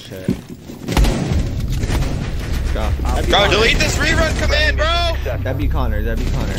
shit. Go. Bro, delete this rerun command, bro! That'd be Connor, that'd be Connor.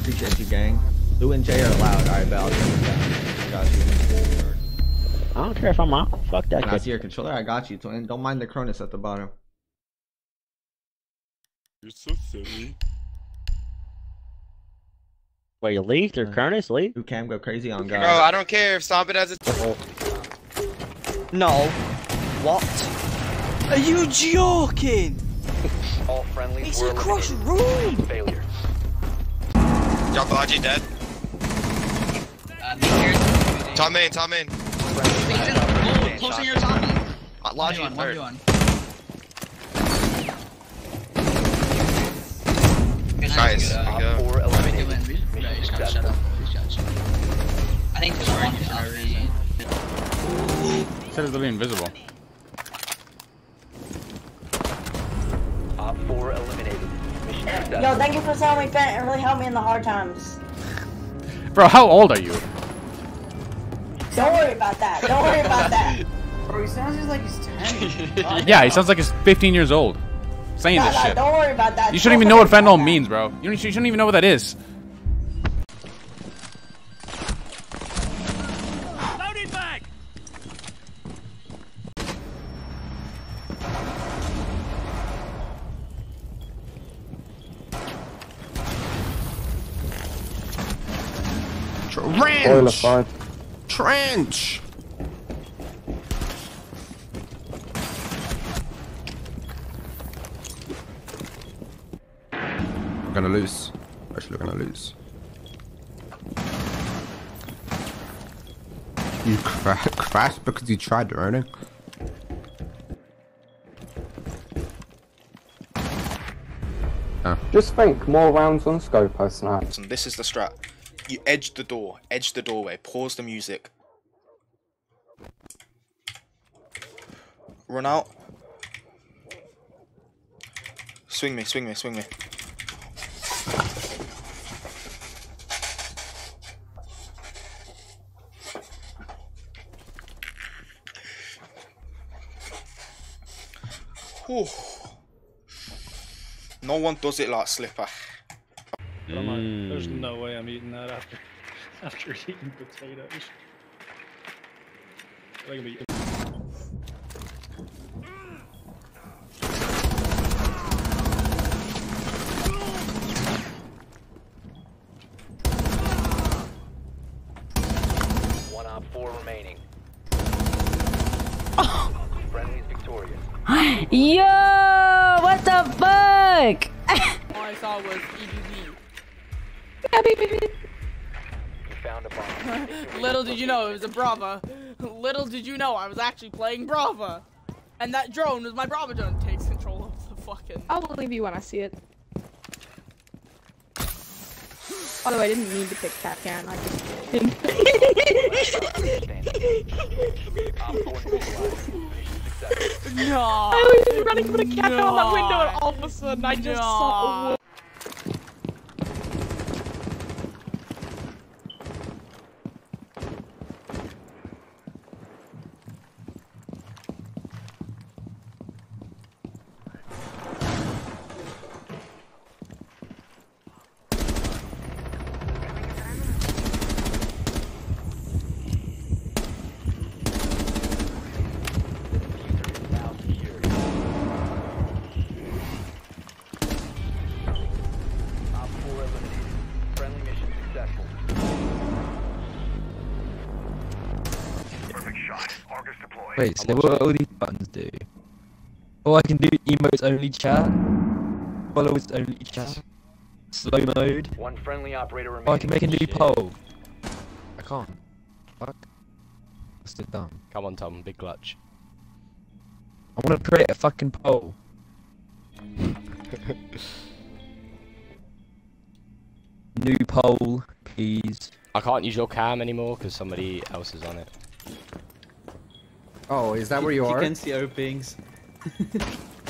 Appreciate you, gang. Lou and Jay are loud. Alright, Val, got you. I don't care if I'm out. Fuck that. Can I see your controller? I got you, twin. Don't mind the Cronus at the bottom. You're so silly. Wait, you leaked or Cronus leaked? Who can go crazy on God? Bro, I don't care if Stompin has a. No. What? Are you joking? All friendly. He's across room. Failure. Jackalagi dead. Top main, top main. Oh, closer to your top main. Lodge on third. Nice. Go. I think there's one. Said it's literally invisible. Op 4 eliminated. Yo, thank you for selling me Fent. It really helped me in the hard times. Bro, how old are you? Don't worry about that. Don't worry about that. Bro, he sounds just like he's 10. Oh, yeah, he sounds like he's 15 years old. Saying this shit. Don't worry about that. You shouldn't even know what fentanyl means, bro. You shouldn't even know what that is. Trench! Trench! We're gonna lose. Actually, we're gonna lose. You crashed because you tried running. Oh. Just think more rounds on scope I sniped. And this is the strat. You edge the door, edge the doorway, pause the music. Run out. Swing me, swing me, swing me. Whew. No one does it like SlippUK. There's no way I'm eating that after eating potatoes. I can be eating. One on four remaining. Oh. Friendly's victorious. Yo, what the fuck? All I saw was EGG. You found a bomb. Little did you know it was a Brava. Little did you know I was actually playing Brava. And that drone was my Brava drone. Takes control of the fucking. I'll believe you when I see it. Although I didn't mean to pick Capcan, I just did him. No. I was running from the Capcan on that window and all of a sudden I just saw a wood. Wait, so what all these buttons do? Oh, I can do emotes only chat, follows only chat, slow mode. One friendly operator. Oh, I can make a new poll. I can't. Fuck. That's it done. Come on, Tom, big clutch. I want to create a fucking poll. New poll, please. I can't use your cam anymore because somebody else is on it. Oh, is that where you are? You can see openings.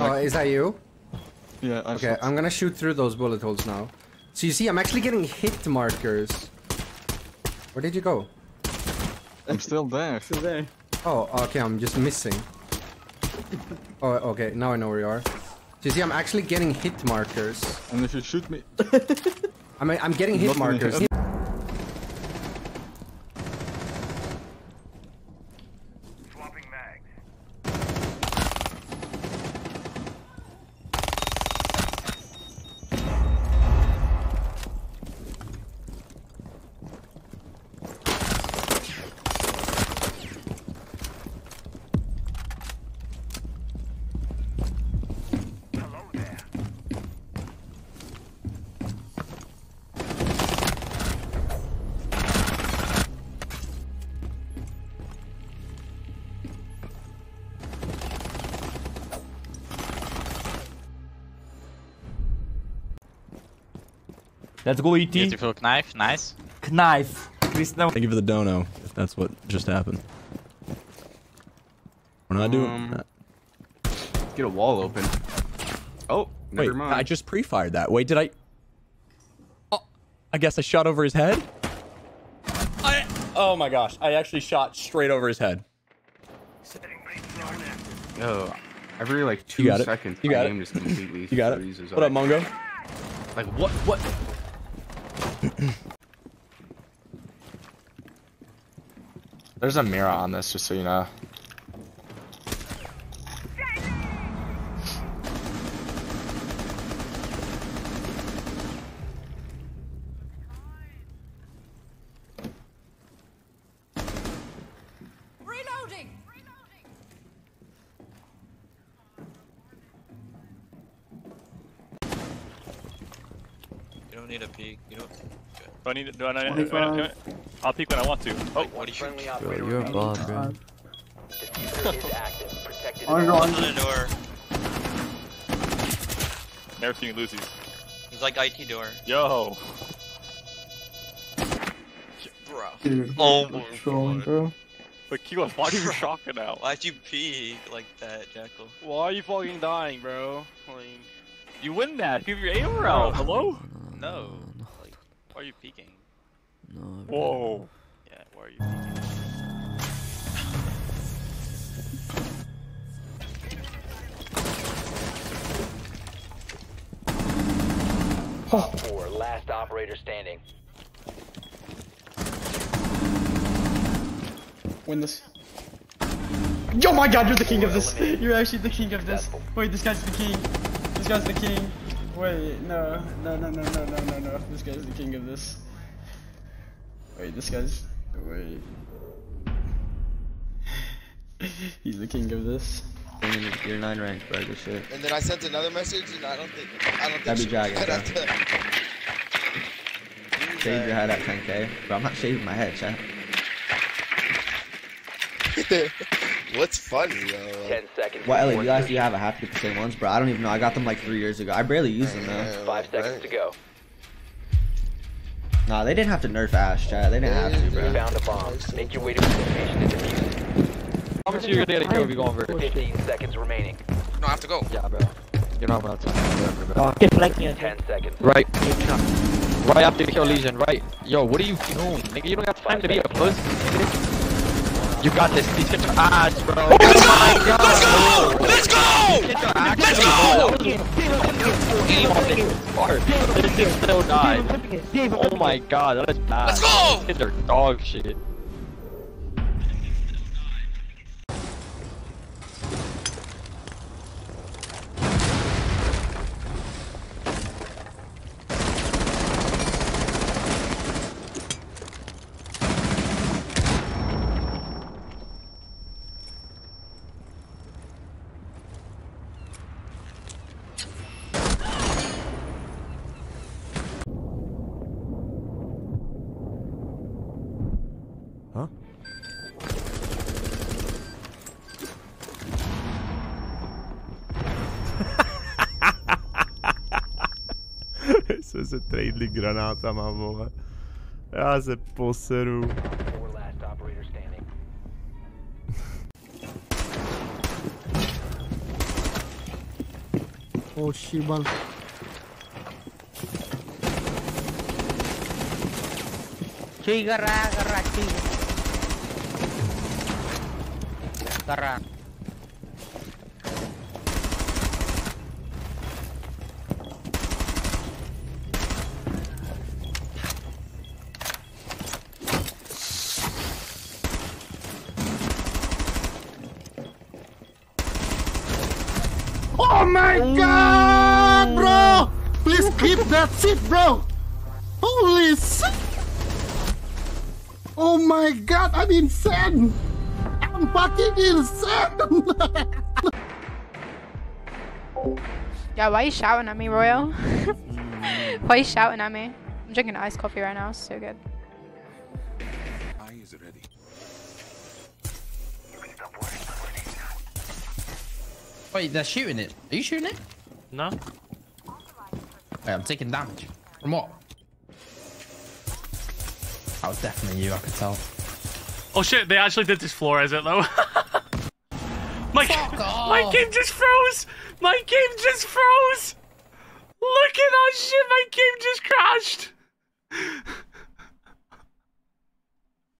Oh, is that you? Yeah, I okay, shot. I'm gonna shoot through those bullet holes now. So you see, I'm actually getting hit markers. Where did you go? I'm still there. Oh, okay, I'm just missing. Oh, okay. Now I know where you are. You see, I'm actually getting hit markers. And if you shoot me... I mean, I'm getting hit markers. Let's go, ET. Beautiful knife, nice. Knife. Please no. Thank you for the dono, if that's what just happened. We're not doing that. Get a wall open. Oh, never mind. I just pre-fired that. Wait, did I? Oh, I guess I shot over his head? Oh my gosh, I actually shot straight over his head. Oh, every like 2 seconds, my aim just completely freezes. What up, Mongo? Like, what? There's a mirror on this, just so you know. Need a peek, you know. Do I need it? Do I know? I'll peek when I want to. Oh, what do you think? You're a bot, bro. On the door. Never seen you lose these. He's like IT door. Yo. Bro. Dude, oh my god. Bro. But Kiwa, why are you shocking out? Why'd you peek like that, Jackal? Why are you fucking dying, bro? Like, you win that. Give your aim out. Hello? No. Like, why are you peeking? No. Whoa. Yeah, why are you peeking? Oh. Four, last operator standing. Win this. Oh my god, you're the king of this. You're actually the king of this. Wait, this guy's the king. This guy's the king. Wait, no. This guy's the king of this. Wait, this guy's... Wait... He's the king of this. You're 9 rank, bro, good shit. And then I sent another message, and I don't think... That'd be Dragon, bro. Shave your head at 10k. Bro, I'm not shaving my head, chat. What's funny, yo? 10 seconds. Well, Ellie, you actually have a 50% ones, bro. I don't even know. I got them like 3 years ago. I barely use them, though. 5 seconds to go. Nah, they didn't have to nerf Ashe, chat. They didn't have to, bro. Found a bomb. Make your way to the location and defuse. How much are you gonna go if you go over? 15 seconds remaining. No, I have to go. Yeah, bro. You're not about to. Oh, get flanking in 10 seconds. Right. Right after you kill Legion, right? Yo, what are you doing? Nigga, you don't have time to be a pussy. You got this, please get your ass, bro. Oh, let's go! Oh my god, that is bad. Let's go! These kids are dog shit. Huh? Eso se traidli granatama, boha. Ja se poseru. Oh shibal. Chigara garaki. Karan. Oh my god, bro! Please clip that shit, bro! Holy shit! Oh my god, I'm insane! I'm fucking insane! Yeah, why are you shouting at me, Royal? Why are you shouting at me? I'm drinking iced coffee right now, it's so good. Is ready. Wait, they're shooting it. Are you shooting it? No. Wait, I'm taking damage. From what? That was definitely you, I could tell. Oh shit, they actually did this floor, is it though? my game just froze! My game just froze! Look at that shit, my game just crashed!